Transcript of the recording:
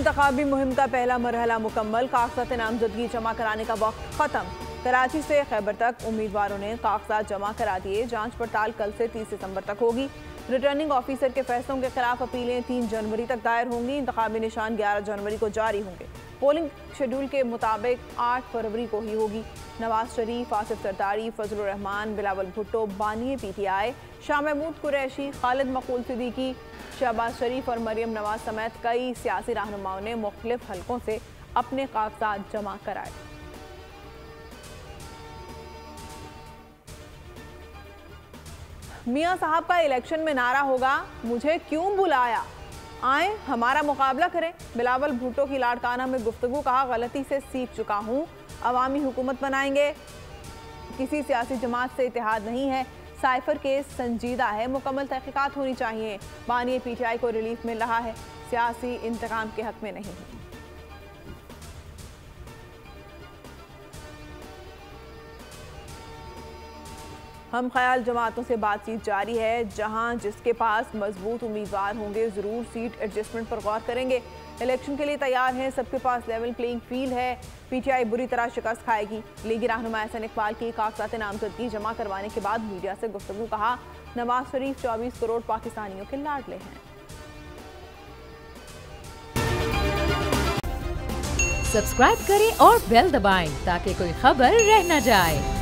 इंतखाबी मुहिम का पहला मरहला मुकम्मल, कागजात नामजदगी जमा कराने का वक्त खत्म। कराची से खैबर तक उम्मीदवारों ने कागजात जमा करा दिए। जांच पड़ताल कल से 30 सितंबर तक होगी। रिटर्निंग ऑफिसर के फैसलों के खिलाफ अपीलें 3 जनवरी तक दायर होंगी। इंतखाबी निशान 11 जनवरी को जारी होंगे। पोलिंग शेड्यूल के मुताबिक 8 फरवरी को ही होगी। नवाज शरीफ, आसिफ जरदारी, फजल रहमान, बिलावल भुट्टो, बानी पीटीआई, शाह महमूद कुरैशी, खालिद मकूल सिद्दीकी, शहबाज शरीफ और मरियम नवाज समेत कई सियासी रहनुमाओं ने मुख्तलिफ हलकों से अपने कागजात जमा कराए। मियां साहब का इलेक्शन में नारा होगा, मुझे क्यों बुलाया, आए हमारा मुकाबला करें। बिलावल भुट्टो की लाड़काना में गुफ्तगू, कहा गलती से सीख चुका हूँ, अवामी हुकूमत बनाएंगे, किसी सियासी जमात से इतिहाद नहीं है। साइफर केस संजीदा है, मुकम्मल तहकीकात होनी चाहिए। बानी पीटीआई को रिलीफ मिल रहा है, सियासी इंतकाम के हक में नहीं है। हम ख्याल जमातों से बातचीत जारी है, जहां जिसके पास मजबूत उम्मीदवार होंगे ज़रूर सीट एडजस्टमेंट पर गौर करेंगे। इलेक्शन के लिए तैयार हैं, सबके पास लेवल प्लेइंग फील्ड है। पीटीआई बुरी तरह शिकस्त खाएगी। लीगी रहनुमा एहसन इकबाल की कागजात नामजदगी जमा करवाने के बाद मीडिया से गुफ्तगू, कहा नवाज शरीफ 24 करोड़ पाकिस्तानियों के लाडले हैं। सब्सक्राइब करें और बेल दबाएं ताकि कोई खबर रह न जाए।